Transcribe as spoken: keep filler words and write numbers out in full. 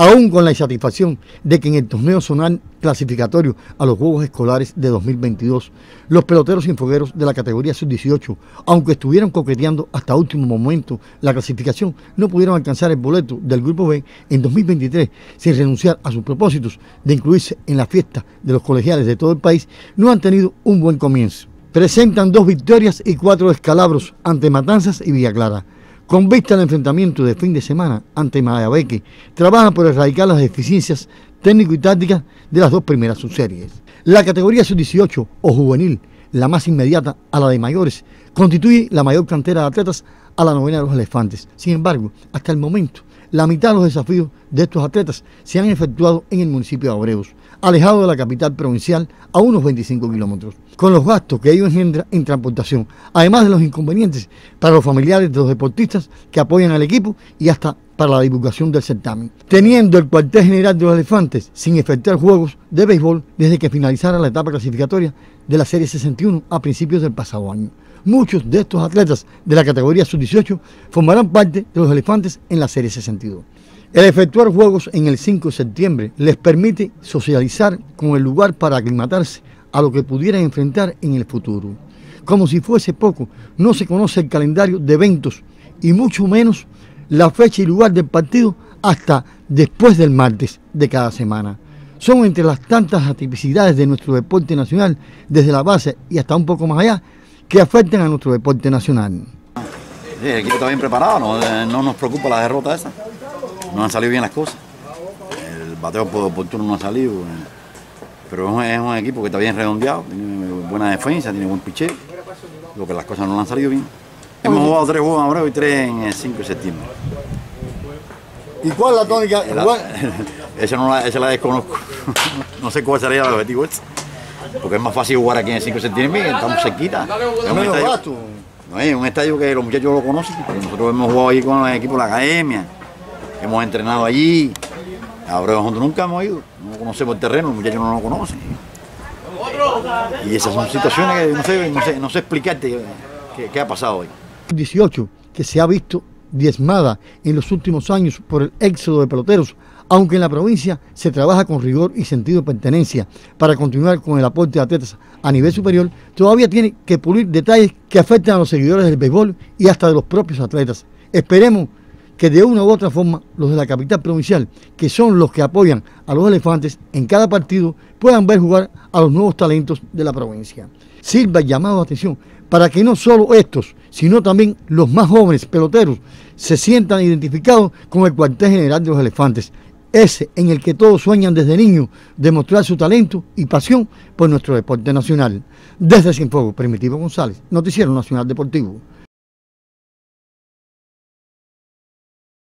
aún con la insatisfacción de que en el torneo zonal clasificatorio a los Juegos Escolares de dos mil veintidós, los peloteros cienfuegueros de la categoría sub dieciocho, aunque estuvieron coqueteando hasta último momento la clasificación, no pudieron alcanzar el boleto del Grupo B en dos mil veintitrés sin renunciar a sus propósitos de incluirse en la fiesta de los colegiales de todo el país, no han tenido un buen comienzo. Presentan dos victorias y cuatro descalabros ante Matanzas y Villa Clara. Con vista al enfrentamiento de fin de semana ante Mayabeque, trabajan por erradicar las deficiencias técnico y tácticas de las dos primeras subseries. La categoría sub dieciocho o juvenil, la más inmediata a la de mayores, constituye la mayor cantera de atletas a la novena de los elefantes. Sin embargo, hasta el momento, la mitad de los desafíos de estos atletas se han efectuado en el municipio de Abreos, alejado de la capital provincial a unos veinticinco kilómetros, con los gastos que ello engendra en transportación, además de los inconvenientes para los familiares de los deportistas que apoyan al equipo y hasta para la divulgación del certamen. Teniendo el cuartel general de los elefantes sin efectuar juegos de béisbol desde que finalizara la etapa clasificatoria de la Serie sesenta y uno a principios del pasado año. Muchos de estos atletas de la categoría sub dieciocho formarán parte de los elefantes en la Serie sesenta y dos. El efectuar juegos en el cinco de septiembre les permite socializar con el lugar para aclimatarse a lo que pudieran enfrentar en el futuro. Como si fuese poco, no se conoce el calendario de eventos y mucho menos la fecha y lugar del partido hasta después del martes de cada semana. Son entre las tantas atipicidades de nuestro deporte nacional, desde la base y hasta un poco más allá, que afectan a nuestro deporte nacional. Sí, el equipo está bien preparado, no, no nos preocupa la derrota esa. No han salido bien las cosas. El bateo oportuno no ha salido. Pero es un equipo que está bien redondeado, tiene buena defensa, tiene buen picheo. Lo que las cosas no han salido bien. Hemos jugado tres juegos ahora y tres en el cinco de septiembre. ¿Y cuál es la tónica? La, esa, no la, esa la desconozco. No sé cuál sería el objetivo este. Porque es más fácil jugar aquí en el cinco de septiembre, estamos cerquita. Es un, estadio, no es un estadio que los muchachos lo conocen, porque nosotros hemos jugado allí con el equipo de la academia, hemos entrenado allí, ahora nosotros nunca hemos ido, no conocemos el terreno, los muchachos no lo conocen. Y esas son situaciones que no sé, no sé, no sé explicarte qué, qué ha pasado hoy. dieciocho, que se ha visto diezmada en los últimos años por el éxodo de peloteros, aunque en la provincia se trabaja con rigor y sentido de pertenencia para continuar con el aporte de atletas a nivel superior, todavía tiene que pulir detalles que afectan a los seguidores del béisbol y hasta de los propios atletas. Esperemos que de una u otra forma los de la capital provincial, que son los que apoyan a los elefantes en cada partido, puedan ver jugar a los nuevos talentos de la provincia. Sirva el llamado de atención para que no solo estos, sino también los más jóvenes peloteros se sientan identificados con el cuartel general de los elefantes, ese en el que todos sueñan desde niños demostrar su talento y pasión por nuestro deporte nacional. Desde Cienfuegos, Primitivo González, Noticiero Nacional Deportivo.